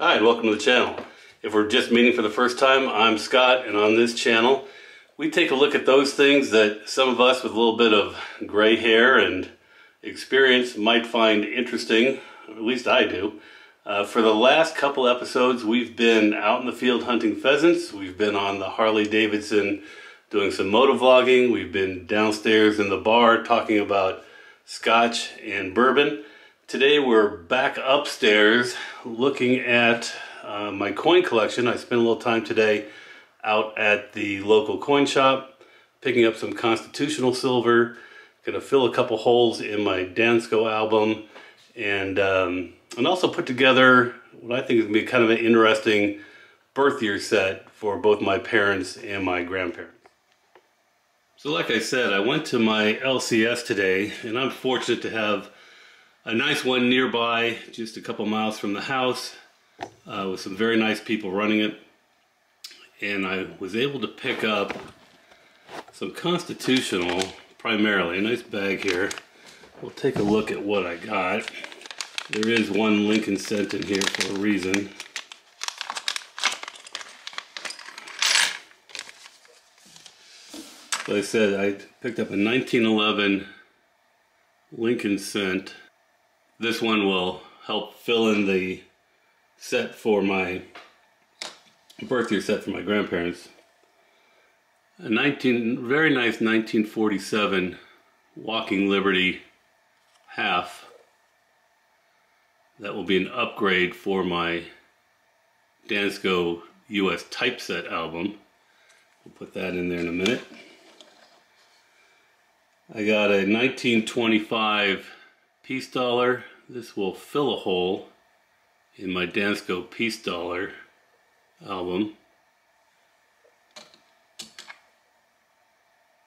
Hi, and welcome to the channel. If we're just meeting for the first time, I'm Scott, and on this channel, we take a look at those things that some of us with a little bit of gray hair and experience might find interesting, or at least I do. For the last couple episodes, we've been out in the field hunting pheasants. We've been on the Harley-Davidson doing some motovlogging. We've been downstairs in the bar talking about scotch and bourbon. Today we're back upstairs looking at my coin collection. I spent a little time today out at the local coin shop picking up some Constitutional silver. Gonna fill a couple holes in my Dansco album and also put together what I think is gonna be kind of an interesting birth year set for both my parents and my grandparents. So like I said, I went to my LCS today, and I'm fortunate to have a nice one nearby, just a couple miles from the house, with some very nice people running it. And I was able to pick up some Constitutional, primarily. A nice bag here. We'll take a look at what I got. There is one Lincoln cent in here for a reason. Like I said, I picked up a 1911 Lincoln cent. This one will help fill in the set for my birthday set for my grandparents. A very nice 1947 Walking Liberty half. That will be an upgrade for my Dansco US Typeset album. We'll put that in there in a minute. I got a 1925 Peace dollar. This will fill a hole in my Dansco Peace dollar album.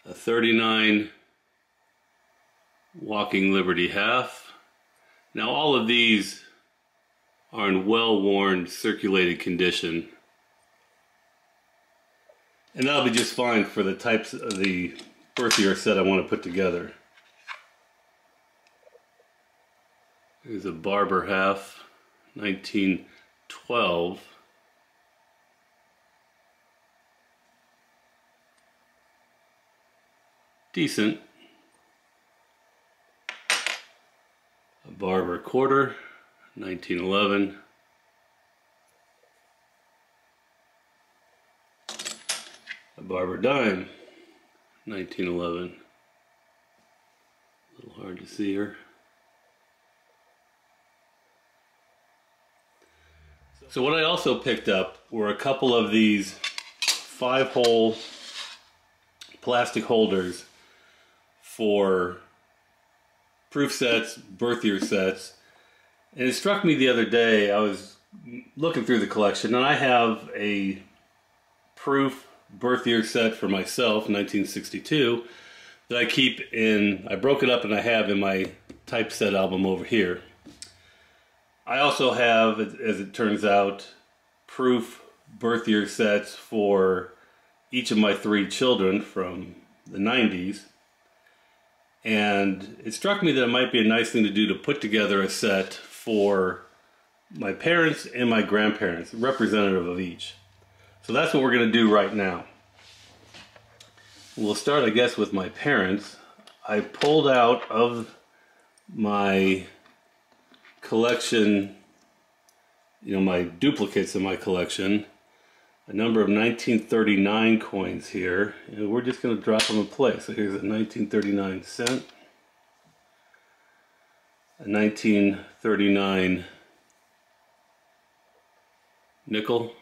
A 39 Walking Liberty half. Now all of these are in well-worn, circulated condition, and that'll be just fine for the types of the birth year set I want to put together. There's a Barber half, 1912. Decent. A Barber quarter, 1911. A Barber dime, 1911. A little hard to see here. So what I also picked up were a couple of these 5-hole plastic holders for proof sets, birth year sets. And it struck me the other day, I was looking through the collection, and I have a proof birth year set for myself, 1962, that I keep in, I broke it up and I have in my typeset album over here. I also have, as it turns out, proof birth year sets for each of my 3 children from the 90s. And it struck me that it might be a nice thing to do to put together a set for my parents and my grandparents, representative of each. So that's what we're going to do right now. We'll start, I guess, with my parents. I pulled out of my collection, you know, my duplicates in my collection, a number of 1939 coins here, and we're just going to drop them in place. So here's a 1939 cent, a 1939 nickel,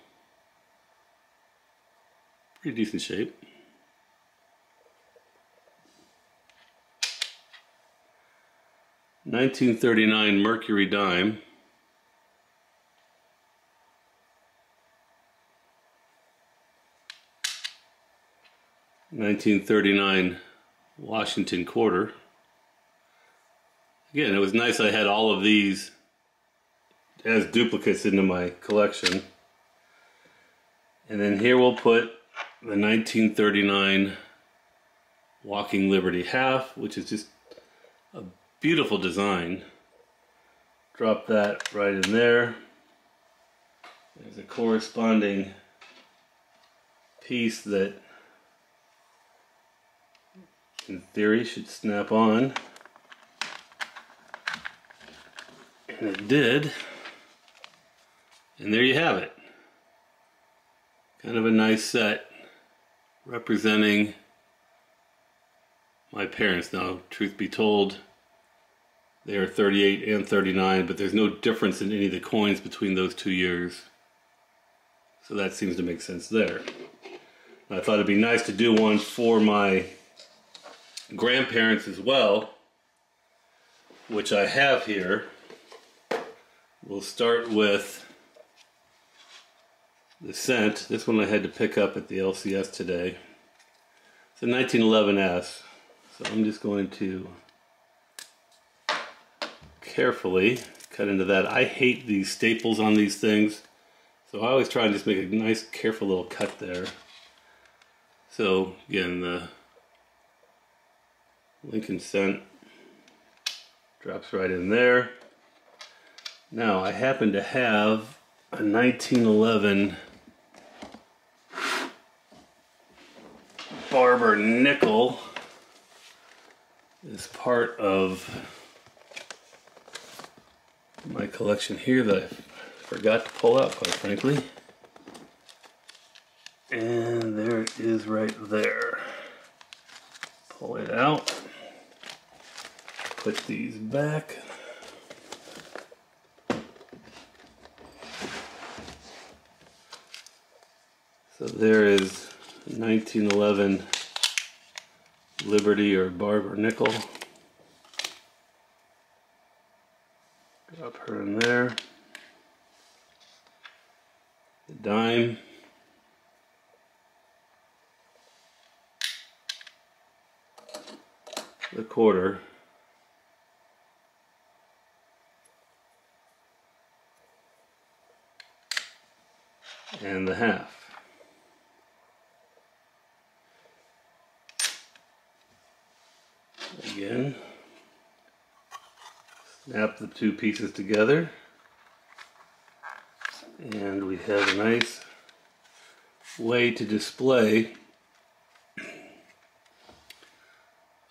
pretty decent shape, a 1939 Mercury dime, a 1939 Washington quarter. Again, it was nice I had all of these as duplicates into my collection. And then here we'll put the 1939 Walking Liberty half, which is just a beautiful design. Drop that right in there. there's a corresponding piece that in theory should snap on, and it did, and there you have it. Kind of a nice set representing my parents. Now, truth be told, they are 38 and 39, but there's no difference in any of the coins between those 2 years. So that seems to make sense there. I thought it'd be nice to do one for my grandparents as well, which I have here. We'll start with the cent. This one I had to pick up at the LCS today. It's a 1911S, so I'm just going to carefully cut into that. I hate these staples on these things, so I always try and just make a nice careful little cut there. So again, the Lincoln cent drops right in there. Now I happen to have a 1911 Barber nickel as part of my collection here that I forgot to pull out, quite frankly. And there it is right there. Pull it out. Put these back. So there is 1911 Liberty or Barber nickel. Drop her in there. The dime. The quarter. And the half. Again, snap the two pieces together, and we have a nice way to display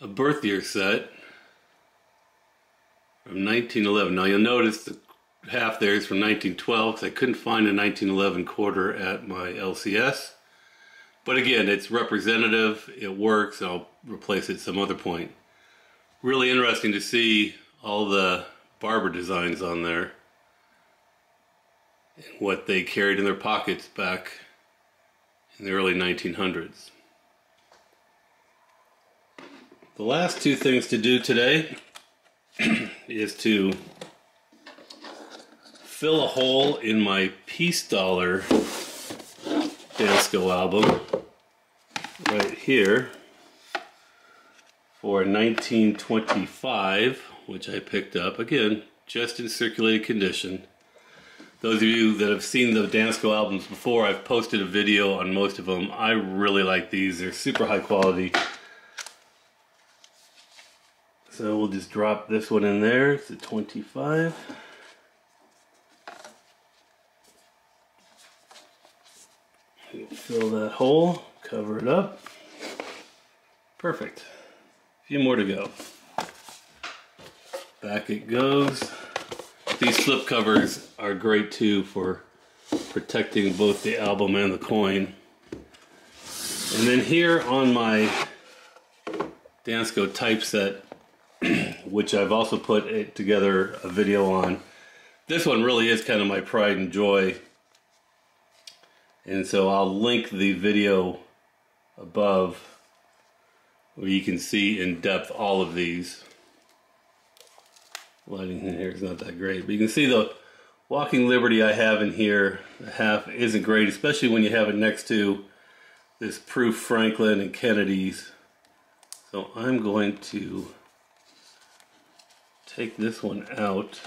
a birth year set from 1911. Now you'll notice the half there is from 1912 because I couldn't find a 1911 quarter at my LCS. But again, it's representative, it works, and I'll replace it at some other point. Really interesting to see all the barber designs on there and what they carried in their pockets back in the early 1900s. The last two things to do today is to fill a hole in my Peace Dollar Dansco album right here. For 1925, which I picked up, again, just in circulated condition. Those of you that have seen the Dansco albums before, I've posted a video on most of them. I really like these. They're super high quality. So we'll just drop this one in there. It's a 25. We'll fill that hole, cover it up. Perfect. A few more to go. Back it goes. These slip covers are great too for protecting both the album and the coin. And then here on my Dansco typeset, which I've also put together a video on, this one really is kind of my pride and joy. And so I'll link the video above where you can see in depth all of these. Lighting in here is not that great, but you can see the Walking Liberty I have in here. The half isn't great, especially when you have it next to this proof Franklin and Kennedy's. So I'm going to take this one out,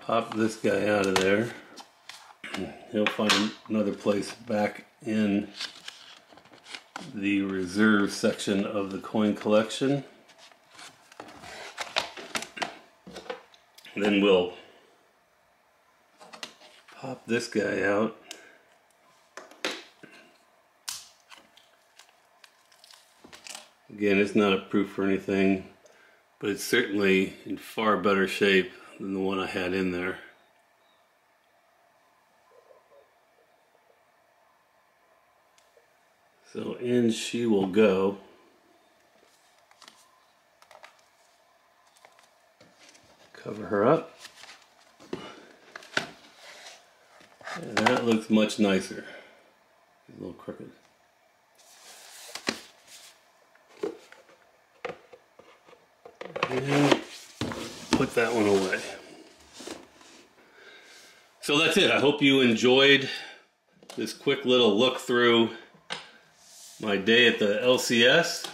pop this guy out of there. He'll find another place back in the reserve section of the coin collection. And then we'll pop this guy out. Again, it's not approved for anything, but it's certainly in far better shape than the one I had in there. So in she will go. Cover her up. And that looks much nicer. She's a little crooked. And put that one away. So that's it. I hope you enjoyed this quick little look through my day at the LCS.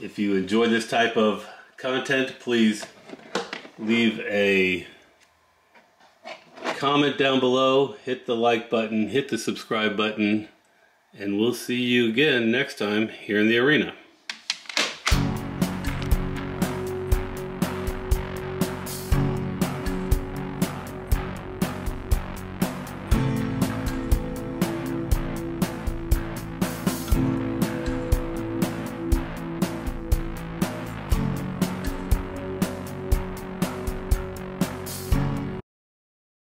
If you enjoy this type of content, please leave a comment down below, hit the like button, hit the subscribe button, and we'll see you again next time here in the arena.